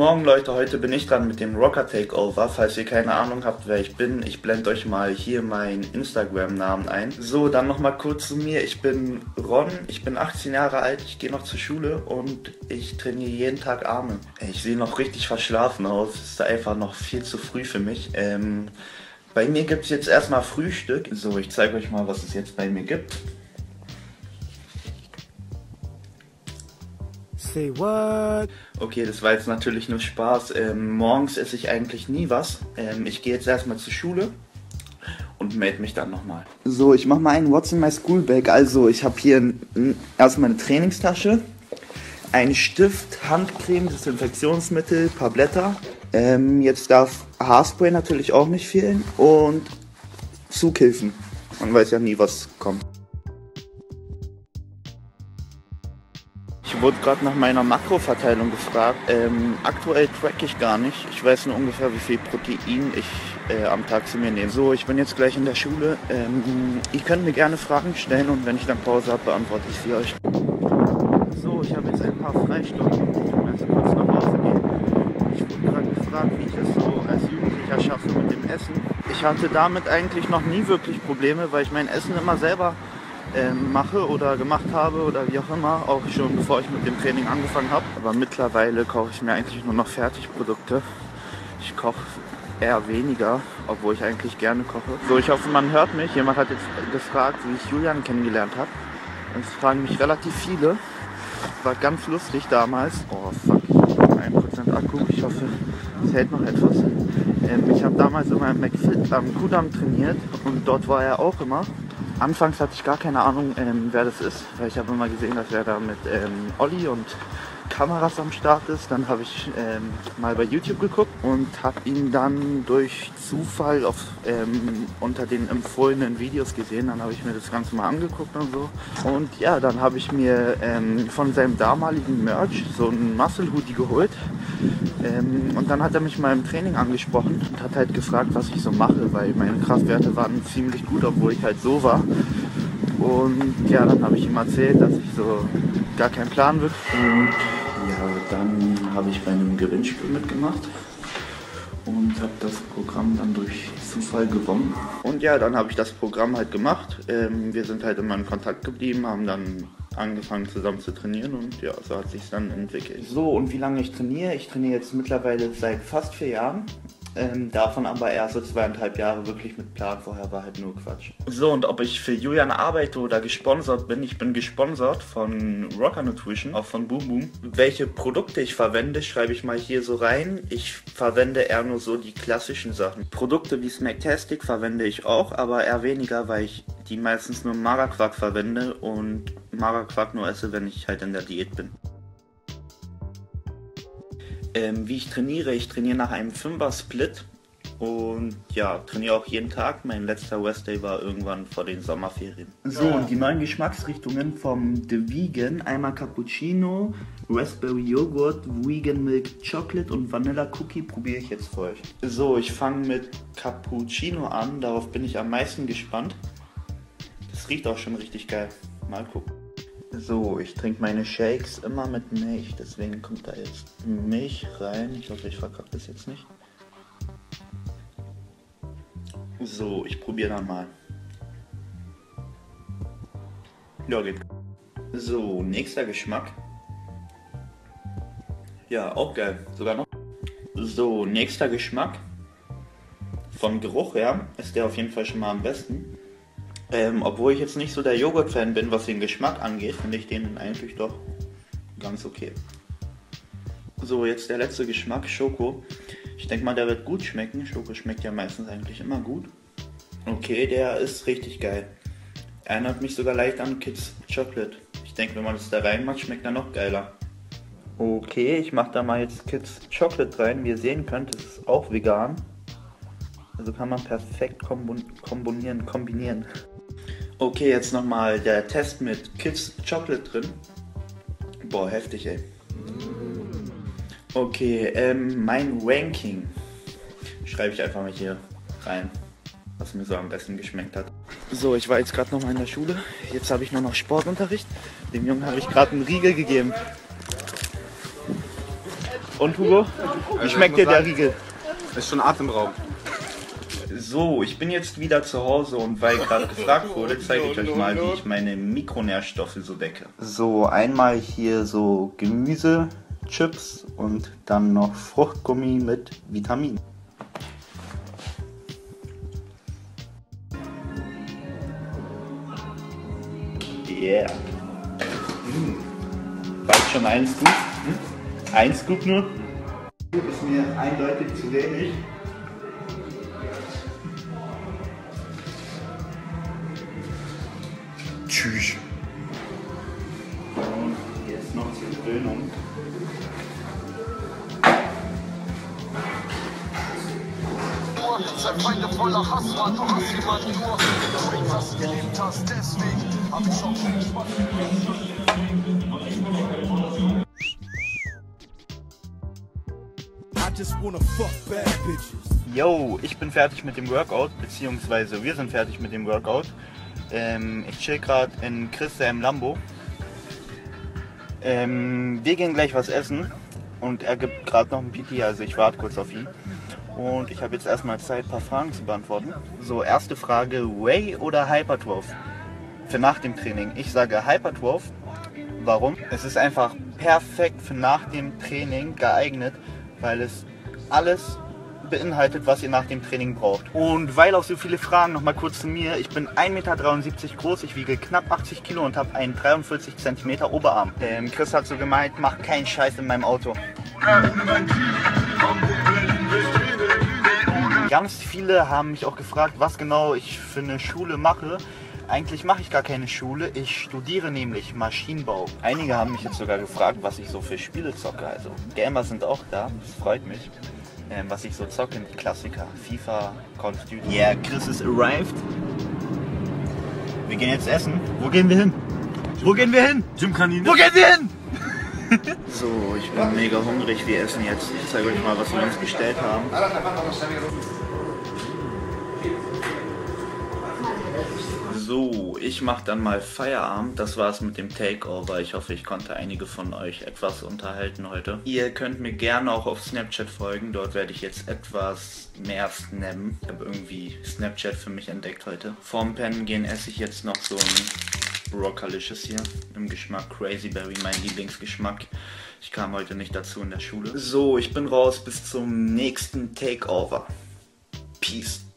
Morgen Leute, heute bin ich dran mit dem Rocka Takeover. Falls ihr keine Ahnung habt, wer ich bin, ich blende euch mal hier meinen Instagram-Namen ein. So, dann nochmal kurz zu mir. Ich bin Ron, ich bin 18 Jahre alt, ich gehe noch zur Schule und ich trainiere jeden Tag Arme. Ich sehe noch richtig verschlafen aus, es ist einfach noch viel zu früh für mich. Bei mir gibt es jetzt erstmal Frühstück. So, ich zeige euch mal, was es jetzt bei mir gibt. Say what? Okay, das war jetzt natürlich nur Spaß. Morgens esse ich eigentlich nie was. Ich gehe jetzt erstmal zur Schule und melde mich dann nochmal. So, ich mache mal einen What's in my school bag. Also, ich habe hier erstmal eine Trainingstasche, einen Stift, Handcreme, Desinfektionsmittel, ein paar Blätter. Jetzt darf Haarspray natürlich auch nicht fehlen und Zughilfen. Man weiß ja nie, was kommt. Ich wurde gerade nach meiner Makroverteilung gefragt. Aktuell track ich gar nicht. Ich weiß nur ungefähr, wie viel Protein ich am Tag zu mir nehme. So, ich bin jetzt gleich in der Schule. Ihr könnt mir gerne Fragen stellen und wenn ich dann Pause habe, beantworte ich sie euch. So, ich habe jetzt ein paar Freistunden, um jetzt kurz nach Hause gehen. Ich wurde gerade gefragt, wie ich es so als Jugendlicher schaffe mit dem Essen. Ich hatte damit eigentlich noch nie wirklich Probleme, weil ich mein Essen immer selber mache oder gemacht habe oder wie auch immer, auch schon bevor ich mit dem Training angefangen habe. Aber mittlerweile koche ich mir eigentlich nur noch Fertigprodukte. Ich koche eher weniger, obwohl ich eigentlich gerne koche. So, ich hoffe, man hört mich. Jemand hat jetzt gefragt, wie ich Julian kennengelernt habe. Das fragen mich relativ viele. War ganz lustig damals. Oh fuck, ich habe noch 1% Akku. Ich hoffe, es hält noch etwas. Ich habe damals immer im McFit am Kudamm trainiert und dort war er auch immer. Anfangs hatte ich gar keine Ahnung, wer das ist, weil ich habe immer gesehen, dass er da mit Olli und Kameras am Start ist. Dann habe ich mal bei YouTube geguckt und habe ihn dann durch Zufall auf, unter den empfohlenen Videos gesehen. Dann habe ich mir das Ganze mal angeguckt und so. Und ja, dann habe ich mir von seinem damaligen Merch so einen Muscle Hoodie geholt. Und dann hat er mich mal im Training angesprochen und hat halt gefragt, was ich so mache, weil meine Kraftwerte waren ziemlich gut, obwohl ich halt so war. Und ja, dann habe ich ihm erzählt, dass ich so gar keinen Plan wirklich. Und ja, dann habe ich bei einem Gewinnspiel mitgemacht und habe das Programm dann durch Zufall gewonnen. Und ja, dann habe ich das Programm halt gemacht. Wir sind halt immer in Kontakt geblieben, haben dann angefangen zusammen zu trainieren und ja, so hat sich dann entwickelt. So, und wie lange ich trainiere? Ich trainiere jetzt mittlerweile seit fast 4 Jahren. Davon aber erst so 2,5 Jahre wirklich mit Plan, vorher war halt nur Quatsch. So, und ob ich für Julian arbeite oder gesponsert bin, ich bin gesponsert von Rocka Nutrition, auch von Boom Boom. Welche Produkte ich verwende, schreibe ich mal hier so rein. Ich verwende eher nur so die klassischen Sachen. Produkte wie Smacktastic verwende ich auch, aber eher weniger, weil ich die meistens nur Maraquark verwende und Maraquark nur esse, wenn ich halt in der Diät bin. Wie ich trainiere nach einem 5er-Split und ja, trainiere auch jeden Tag. Mein letzter Rest Day war irgendwann vor den Sommerferien. So, und die neuen Geschmacksrichtungen vom The Vegan, einmal Cappuccino, Raspberry Joghurt, Vegan Milk Chocolate und Vanilla Cookie probiere ich jetzt für euch. So, ich fange mit Cappuccino an, darauf bin ich am meisten gespannt. Das riecht auch schon richtig geil, mal gucken. So, ich trinke meine Shakes immer mit Milch, deswegen kommt da jetzt Milch rein. Ich hoffe, ich verkacke das jetzt nicht. So, ich probiere dann mal. Ja, geht. So, nächster Geschmack. Ja, auch geil, sogar noch. So, nächster Geschmack. Vom Geruch her ist der auf jeden Fall schon mal am besten. Obwohl ich jetzt nicht so der Joghurt-Fan bin, was den Geschmack angeht, finde ich den eigentlich doch ganz okay. So, jetzt der letzte Geschmack, Schoko. Ich denke mal, der wird gut schmecken. Schoko schmeckt ja meistens eigentlich immer gut. Okay, der ist richtig geil. Erinnert mich sogar leicht an Kids Chocolate. Ich denke, wenn man das da reinmacht, schmeckt er noch geiler. Okay, ich mache da mal jetzt Kids Chocolate rein. Wie ihr sehen könnt, es ist auch vegan. Also kann man perfekt kombinieren. Okay, jetzt nochmal der Test mit Kids Chocolate drin. Boah, heftig, ey. Okay, mein Ranking schreibe ich einfach mal hier rein, was mir so am besten geschmeckt hat. So, ich war jetzt gerade nochmal in der Schule. Jetzt habe ich nur noch Sportunterricht. Dem Jungen habe ich gerade einen Riegel gegeben. Und Hugo, wie schmeckt dir der Riegel? Ist schon atemberaubend. So, ich bin jetzt wieder zu Hause und weil gerade gefragt wurde, zeige ich euch mal, wie ich meine Mikronährstoffe so decke. So, einmal hier so Gemüse, Chips und dann noch Fruchtgummi mit Vitaminen. Yeah. Weißt schon ein Scoop? Hm? Ein Scoop nur? Das ist mir eindeutig zu wenig. Tschüss. Und jetzt noch zur Krönung. Seid Feinde voller Hass, war doch was jemand nur. Du bringst, was du gelebt hast, deswegen hab ich auch viel Spaß gemacht. Yo, ich bin fertig mit dem Workout, beziehungsweise wir sind fertig mit dem Workout. Ich chill gerade in Christian Lambo. Wir gehen gleich was essen und er gibt gerade noch ein PT, also ich warte kurz auf ihn. Und ich habe jetzt erstmal Zeit, ein paar Fragen zu beantworten. So, erste Frage, Whey oder Hypertroph? Für nach dem Training. Ich sage Hypertroph. Warum? Es ist einfach perfekt für nach dem Training geeignet, weil es alles beinhaltet, was ihr nach dem Training braucht. Und weil auch so viele Fragen, nochmal kurz zu mir. Ich bin 1,73 Meter groß, ich wiege knapp 80 Kilo und habe einen 43 cm Oberarm. Chris hat so gemeint, mach keinen Scheiß in meinem Auto. Ganz viele haben mich auch gefragt, was genau ich für eine Schule mache. Eigentlich mache ich gar keine Schule, ich studiere nämlich Maschinenbau. Einige haben mich jetzt sogar gefragt, was ich so für Spiele zocke. Also Gamer sind auch da, das freut mich. Was ich so zocke, die Klassiker, FIFA, Call of Duty. Yeah, Chris is arrived. Wir gehen jetzt essen. Wo gehen wir hin? Wo gehen wir hin? Jim Kanine. Wo gehen wir hin? So, ich bin mega hungrig, wir essen jetzt. Ich zeige euch mal, was wir uns bestellt haben. So, ich mache dann mal Feierabend. Das war's mit dem Takeover. Ich hoffe, ich konnte einige von euch etwas unterhalten heute. Ihr könnt mir gerne auch auf Snapchat folgen. Dort werde ich jetzt etwas mehr snappen. Ich habe irgendwie Snapchat für mich entdeckt heute. Vorm Pennen gehen esse ich jetzt noch so ein Rockalicious hier. Im Geschmack Crazy Berry, mein Lieblingsgeschmack. Ich kam heute nicht dazu in der Schule. So, ich bin raus. Bis zum nächsten Takeover. Peace.